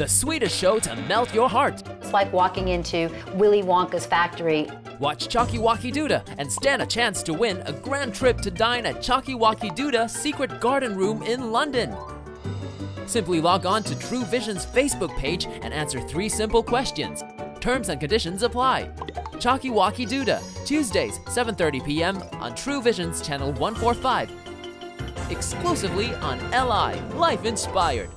the sweetest show to melt your heart. It's like walking into Willy Wonka's factory. Watch Choccywoccydoodah and stand a chance to win a grand trip to dine at Choccywoccydoodah Secret Garden Room in London. Simply log on to True Vision's Facebook page and answer 3 simple questions. Terms and conditions apply. Choccywoccydoodah, Tuesdays, 7:30 p.m. on True Vision's Channel 145. Exclusively on LI, Life Inspired.